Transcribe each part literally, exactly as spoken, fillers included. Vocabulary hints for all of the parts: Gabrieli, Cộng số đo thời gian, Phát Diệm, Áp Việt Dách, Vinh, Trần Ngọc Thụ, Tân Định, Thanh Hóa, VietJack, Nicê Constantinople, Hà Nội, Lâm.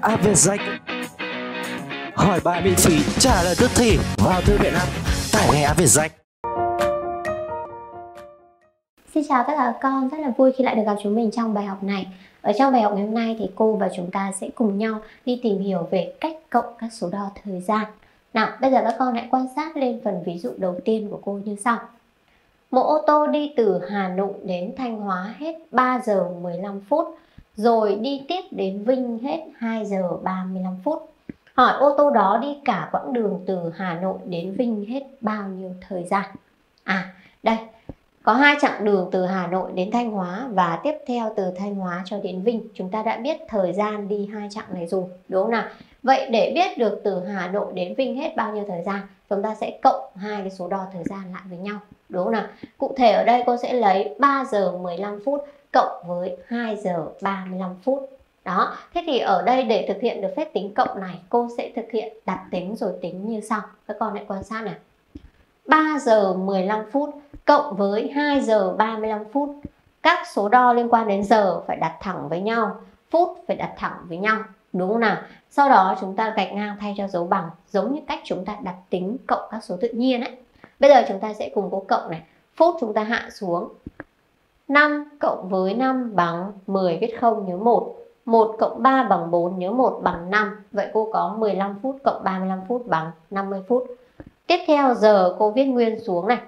Áp Việt Dách. Hỏi bài miễn phí, trả lời tức thì. Vào thư viện app, tải ngay Áp Việt Dách. Xin chào tất cả các con, rất là vui khi lại được gặp chúng mình trong bài học này. Ở trong bài học ngày hôm nay thì cô và chúng ta sẽ cùng nhau đi tìm hiểu về cách cộng các số đo thời gian. Nào, bây giờ các con hãy quan sát lên phần ví dụ đầu tiên của cô như sau. Một ô tô đi từ Hà Nội đến Thanh Hóa hết ba giờ mười lăm phút, rồi đi tiếp đến Vinh hết hai giờ ba mươi lăm phút. Hỏi ô tô đó đi cả quãng đường từ Hà Nội đến Vinh hết bao nhiêu thời gian? À, đây, có hai chặng đường từ Hà Nội đến Thanh Hóa và tiếp theo từ Thanh Hóa cho đến Vinh. Chúng ta đã biết thời gian đi hai chặng này rồi, đúng không nào? Vậy để biết được từ Hà Nội đến Vinh hết bao nhiêu thời gian, chúng ta sẽ cộng hai cái số đo thời gian lại với nhau, đúng không nào? Cụ thể ở đây cô sẽ lấy ba giờ mười lăm phút cộng với hai giờ ba mươi lăm phút. Đó, thế thì ở đây để thực hiện được phép tính cộng này, cô sẽ thực hiện đặt tính rồi tính như sau. Các con hãy quan sát này. ba giờ mười lăm phút cộng với hai giờ ba mươi lăm phút. Các số đo liên quan đến giờ phải đặt thẳng với nhau, phút phải đặt thẳng với nhau, đúng không nào? Sau đó chúng ta gạch ngang thay cho dấu bằng, giống như cách chúng ta đặt tính cộng các số tự nhiên ấy. Bây giờ chúng ta sẽ cùng cô cộng này. Phút chúng ta hạ xuống. năm cộng với năm bằng mười, viết không nhớ một. một cộng ba bằng bốn, nhớ một, bằng năm. Vậy cô có mười lăm phút cộng ba mươi lăm phút bằng năm mươi phút. Tiếp theo giờ cô viết nguyên xuống này.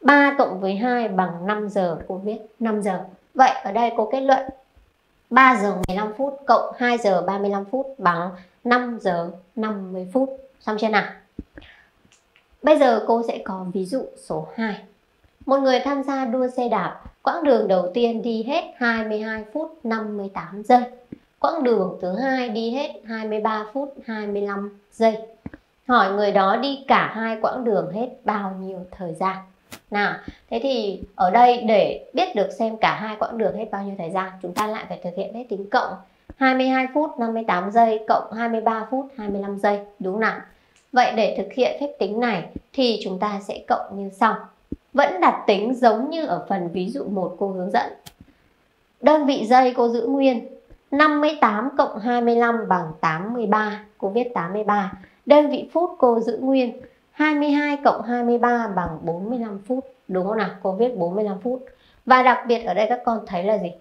ba cộng với hai bằng năm giờ, cô viết năm giờ. Vậy ở đây cô kết luận ba giờ mười lăm phút cộng hai giờ ba mươi lăm phút bằng năm giờ năm mươi phút. Xong chưa nào? Bây giờ cô sẽ có ví dụ số hai. Một người tham gia đua xe đạp, quãng đường đầu tiên đi hết hai mươi hai phút năm mươi tám giây. Quãng đường thứ hai đi hết hai mươi ba phút hai mươi lăm giây. Hỏi người đó đi cả hai quãng đường hết bao nhiêu thời gian? Nào, thế thì ở đây để biết được xem cả hai quãng đường hết bao nhiêu thời gian, chúng ta lại phải thực hiện phép tính cộng. Hai mươi hai phút năm mươi tám giây cộng hai mươi ba phút hai mươi lăm giây, đúng không nào? Vậy để thực hiện phép tính này thì chúng ta sẽ cộng như sau. Vẫn đặt tính giống như ở phần ví dụ một cô hướng dẫn. Đơn vị giây cô giữ nguyên. năm mươi tám cộng hai mươi lăm bằng tám mươi ba, cô viết tám mươi ba. Đơn vị phút cô giữ nguyên. hai mươi hai cộng hai mươi ba bằng bốn mươi lăm phút, đúng không nào? Cô viết bốn mươi lăm phút. Và đặc biệt ở đây các con thấy là gì?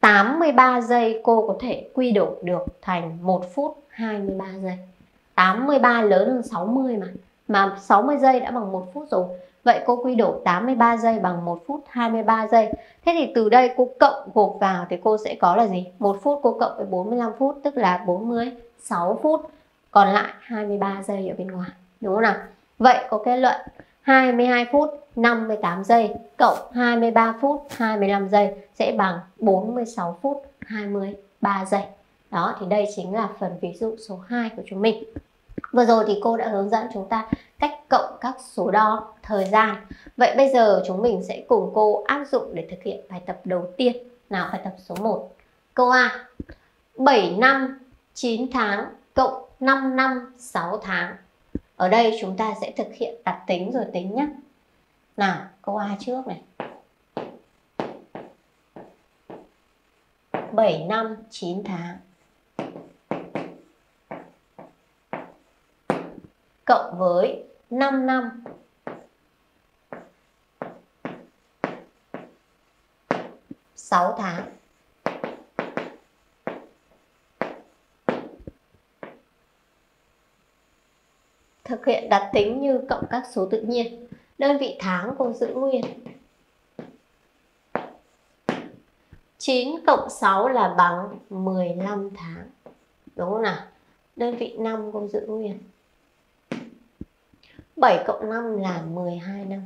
tám mươi ba giây cô có thể quy đổi được thành một phút hai mươi ba giây. tám mươi ba lớn hơn sáu mươi mà. Mà sáu mươi giây đã bằng một phút rồi. Vậy cô quy đổi tám mươi ba giây bằng một phút hai mươi ba giây. Thế thì từ đây cô cộng gộp vào thì cô sẽ có là gì? một phút cô cộng với bốn mươi lăm phút, tức là bốn mươi sáu phút. Còn lại hai mươi ba giây ở bên ngoài, đúng không nào? Vậy cô kết luận hai mươi hai phút năm mươi tám giây cộng hai mươi ba phút hai mươi lăm giây sẽ bằng bốn mươi sáu phút hai mươi ba giây. Đó, thì đây chính là phần ví dụ số hai của chúng mình. Vừa rồi thì cô đã hướng dẫn chúng ta cách cộng các số đo thời gian. Vậy bây giờ chúng mình sẽ cùng cô áp dụng để thực hiện bài tập đầu tiên. Nào, bài tập số một. Câu A. bảy năm chín tháng cộng năm năm sáu tháng. Ở đây chúng ta sẽ thực hiện đặt tính rồi tính nhé. Nào, câu A trước này. bảy năm chín tháng cộng với năm năm sáu tháng. Thực hiện đặt tính như cộng các số tự nhiên. Đơn vị tháng cô giữ nguyên. chín cộng sáu là bằng mười lăm tháng, đúng không nào? Đơn vị năm cô giữ nguyên. bảy cộng năm là mười hai năm.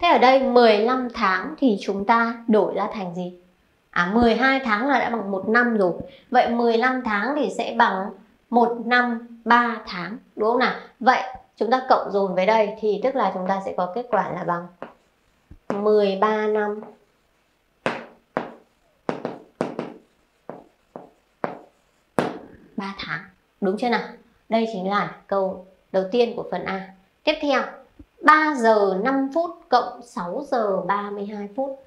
Thế ở đây mười lăm tháng thì chúng ta đổi ra thành gì? À, mười hai tháng là đã bằng một năm rồi. Vậy mười lăm tháng thì sẽ bằng một năm ba tháng, đúng không nào? Vậy chúng ta cộng dồn với đây thì tức là chúng ta sẽ có kết quả là bằng mười ba năm ba tháng, đúng chưa nào? Đây chính là câu đầu tiên của phần A. Tiếp theo, ba giờ năm phút cộng sáu giờ ba mươi hai phút.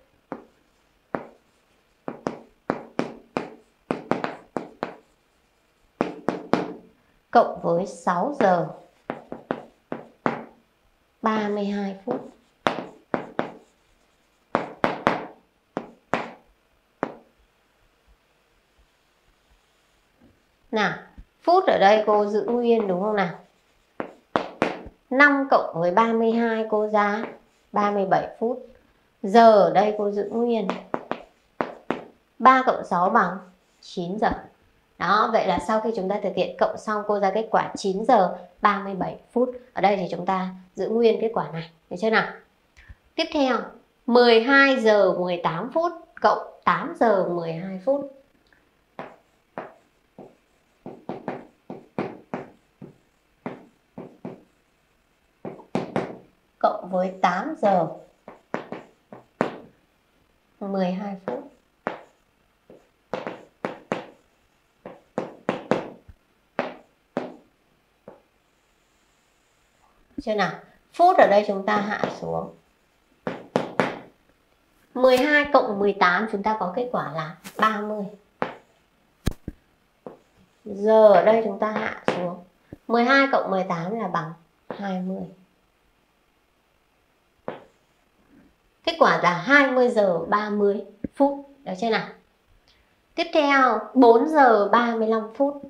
cộng với sáu giờ ba mươi hai phút. Nào, phút ở đây cô giữ nguyên đúng không nào? năm cộng với ba mươi hai cô ra ba mươi bảy phút. Giờ ở đây cô giữ nguyên. ba cộng sáu bằng chín giờ. Đó, vậy là sau khi chúng ta thực hiện cộng xong cô ra kết quả chín giờ ba mươi bảy phút. Ở đây thì chúng ta giữ nguyên kết quả này, được chưa nào? Tiếp theo, mười hai giờ mười tám phút cộng tám giờ mười hai phút. Cộng với tám giờ mười hai phút. Chưa nào? Phút ở đây chúng ta hạ xuống. mười hai cộng mười tám chúng ta có kết quả là ba mươi. Giờ ở đây chúng ta hạ xuống. mười hai cộng mười tám là bằng hai mươi. Kết quả là hai mươi giờ ba mươi phút. Được chưa nào? Tiếp theo bốn giờ ba mươi lăm phút.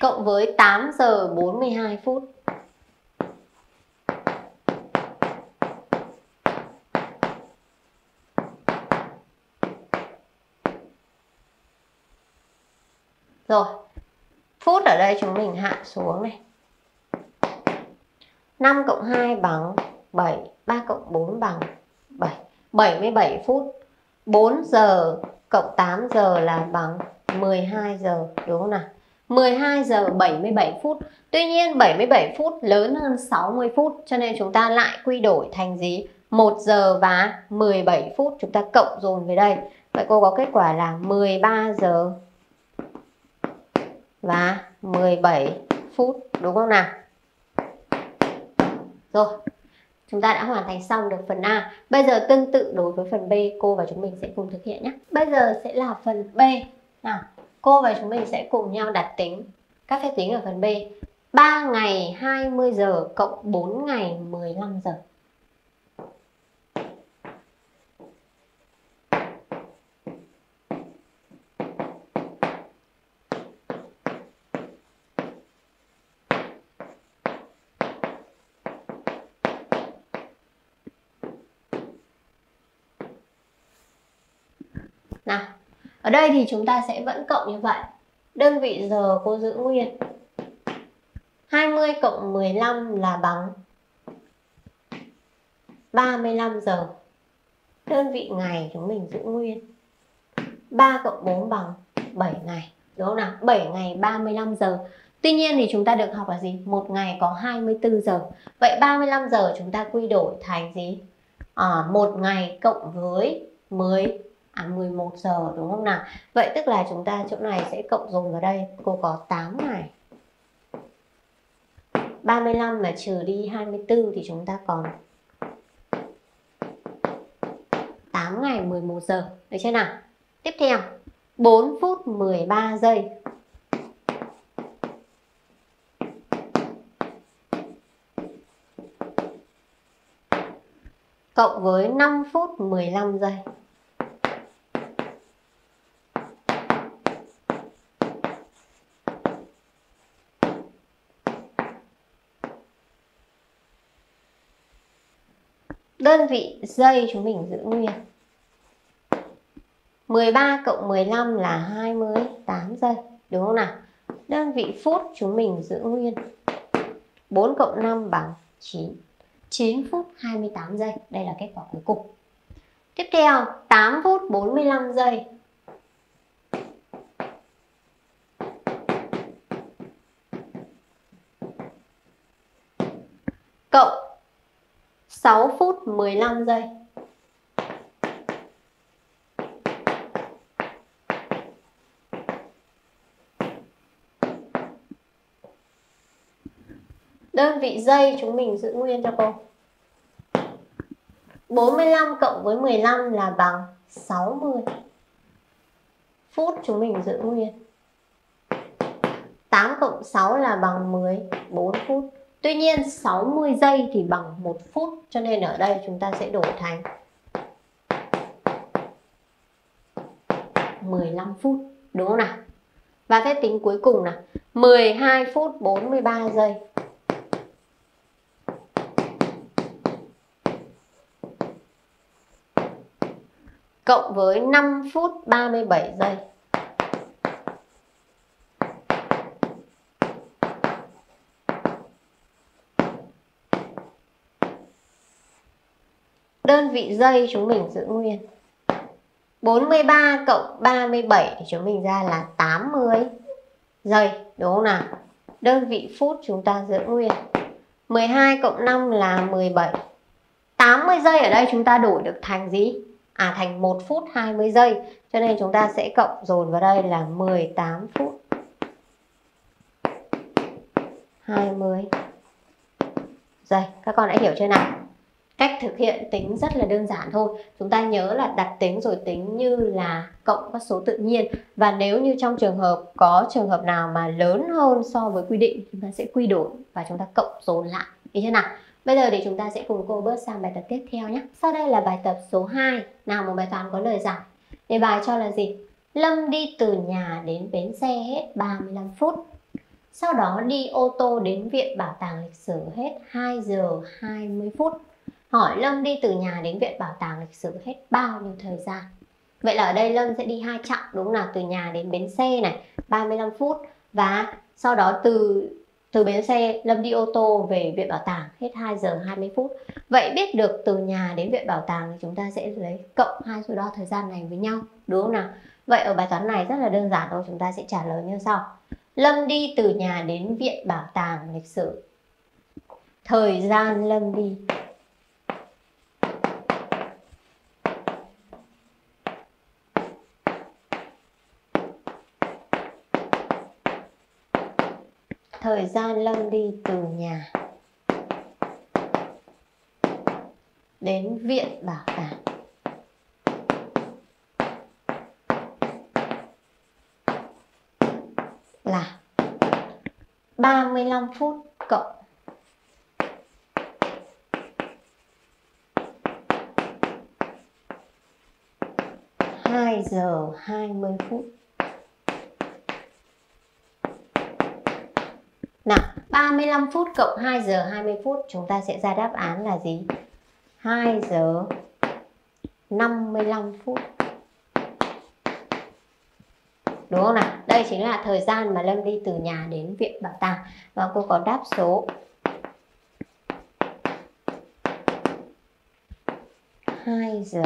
Cộng với tám giờ bốn mươi hai phút. Rồi, phút ở đây chúng mình hạ xuống này. năm cộng hai bằng bảy, ba cộng bốn bằng bảy, bảy mươi bảy phút. bốn giờ cộng tám giờ là bằng mười hai giờ, đúng không nào? mười hai giờ bảy mươi bảy phút. Tuy nhiên bảy mươi bảy phút lớn hơn sáu mươi phút, cho nên chúng ta lại quy đổi thành gì? một giờ và mười bảy phút, chúng ta cộng dồn về đây. Vậy cô có kết quả là mười ba giờ và mười bảy phút, đúng không nào? Rồi, chúng ta đã hoàn thành xong được phần A. Bây giờ tương tự đối với phần B, cô và chúng mình sẽ cùng thực hiện nhé. Bây giờ sẽ là phần B. Nào, cô và chúng mình sẽ cùng nhau đặt tính các phép tính ở phần B. ba ngày hai mươi giờ cộng bốn ngày mười lăm giờ. Nào, ở đây thì chúng ta sẽ vẫn cộng như vậy. Đơn vị giờ cô giữ nguyên. hai mươi cộng mười lăm là bằng ba mươi lăm giờ. Đơn vị ngày chúng mình giữ nguyên. ba cộng bốn bằng bảy ngày. Đúng không nào? bảy ngày ba mươi lăm giờ. Tuy nhiên thì chúng ta được học là gì? Một ngày có hai mươi tư giờ. Vậy ba mươi lăm giờ chúng ta quy đổi thành gì? À, một ngày cộng với mười... À, mười một giờ, đúng không nào? Vậy tức là chúng ta chỗ này sẽ cộng dồn vào đây. Cô có tám ngày. ba mươi lăm là trừ đi hai mươi tư thì chúng ta còn tám ngày mười một giờ. Được chưa nào? Tiếp theo bốn phút mười ba giây. Cộng với năm phút mười lăm giây. Đơn vị giây chúng mình giữ nguyên. mười ba cộng mười lăm là hai mươi tám giây. Đúng không nào? Đơn vị phút chúng mình giữ nguyên. bốn cộng năm bằng chín. chín phút hai mươi tám giây. Đây là kết quả cuối cùng. Tiếp theo, tám phút bốn mươi lăm giây. Cộng sáu phút mười lăm giây. Đơn vị giây chúng mình giữ nguyên cho cô. bốn mươi lăm cộng với mười lăm là bằng sáu mươi. Phút chúng mình giữ nguyên. Tám cộng sáu là bằng mười bốn phút. Tuy nhiên sáu mươi giây thì bằng một phút, cho nên ở đây chúng ta sẽ đổi thành mười lăm phút, đúng không nào? Và phép tính cuối cùng là mười hai phút bốn mươi ba giây. Cộng với năm phút ba mươi bảy giây. Đơn vị giây chúng mình giữ nguyên. bốn mươi ba cộng ba mươi bảy thì chúng mình ra là tám mươi giây, đúng không nào? Đơn vị phút chúng ta giữ nguyên. mười hai cộng năm là mười bảy. tám mươi giây ở đây chúng ta đổi được thành gì? À, thành một phút hai mươi giây. Cho nên chúng ta sẽ cộng dồn vào đây là mười tám phút hai mươi giây. Các con đã hiểu chưa nào? Cách thực hiện tính rất là đơn giản thôi. Chúng ta nhớ là đặt tính rồi tính như là cộng các số tự nhiên. Và nếu như trong trường hợp có trường hợp nào mà lớn hơn so với quy định, chúng ta sẽ quy đổi và chúng ta cộng dồn lại. Được chưa nào? Bây giờ thì chúng ta sẽ cùng cô bước sang bài tập tiếp theo nhé. Sau đây là bài tập số hai. Nào một bài toán có lời giải. Đề bài cho là gì? Lâm đi từ nhà đến bến xe hết ba mươi lăm phút. Sau đó đi ô tô đến Viện Bảo tàng Lịch sử hết hai giờ hai mươi phút. Hỏi Lâm đi từ nhà đến Viện Bảo tàng Lịch sử hết bao nhiêu thời gian? Vậy là ở đây Lâm sẽ đi hai chặng, đúng không nào? Từ nhà đến bến xe này ba mươi lăm phút. Và sau đó từ... Từ bến xe, Lâm đi ô tô về Viện Bảo tàng hết hai giờ hai mươi phút. Vậy biết được từ nhà đến Viện Bảo tàng thì chúng ta sẽ lấy cộng hai số đo thời gian này với nhau, đúng không nào? Vậy ở bài toán này rất là đơn giản thôi, chúng ta sẽ trả lời như sau. Lâm đi từ nhà đến Viện Bảo tàng Lịch sử. Thời gian Lâm đi Thời gian Lâm đi từ nhà đến Viện Bảo tàng. Là ba mươi lăm phút cộng hai giờ hai mươi phút. Nào, ba mươi lăm phút cộng hai giờ hai mươi phút chúng ta sẽ ra đáp án là gì? hai giờ năm mươi lăm phút. Đúng không nào? Đây chính là thời gian mà Lâm đi từ nhà đến Viện Bảo tàng. Và cô có đáp số hai giờ.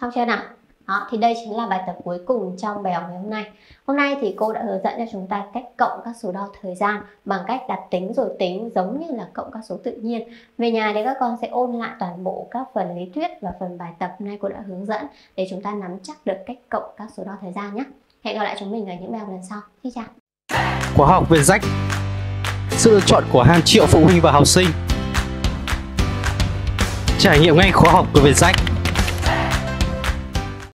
Xong chưa nào? Đó, thì đây chính là bài tập cuối cùng trong bài học ngày hôm nay. Hôm nay thì cô đã hướng dẫn cho chúng ta cách cộng các số đo thời gian bằng cách đặt tính rồi tính giống như là cộng các số tự nhiên. Về nhà thì các con sẽ ôn lại toàn bộ các phần lý thuyết và phần bài tập hôm nay cô đã hướng dẫn để chúng ta nắm chắc được cách cộng các số đo thời gian nhé. Hẹn gặp lại chúng mình ở những bài học lần sau. Xin chào! Khóa học VietJack, sự lựa chọn của hàng triệu phụ huynh và học sinh. Trải nghiệm ngay khóa học của VietJack.